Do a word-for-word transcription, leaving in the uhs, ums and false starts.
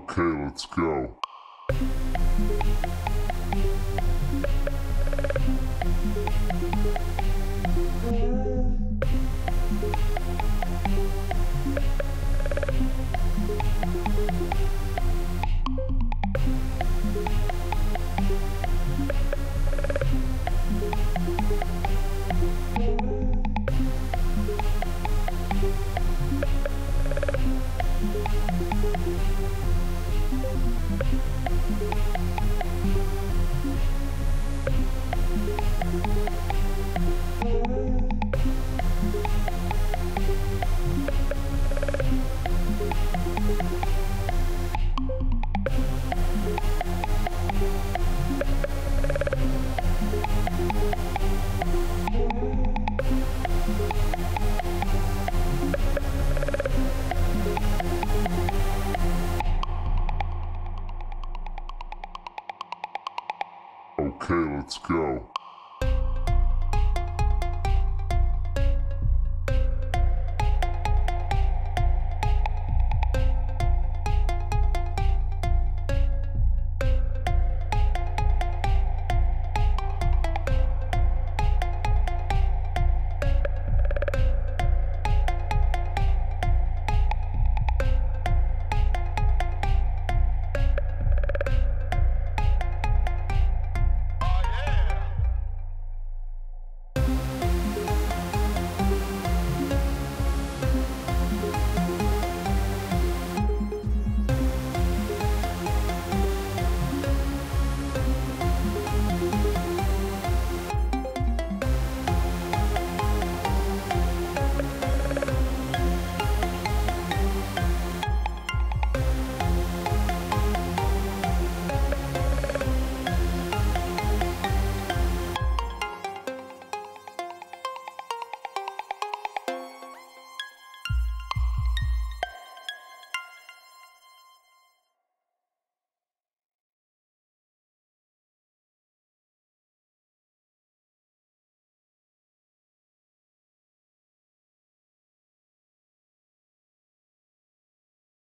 Okay, let's go. Okay, let's go.